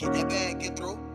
Get that bag, get through.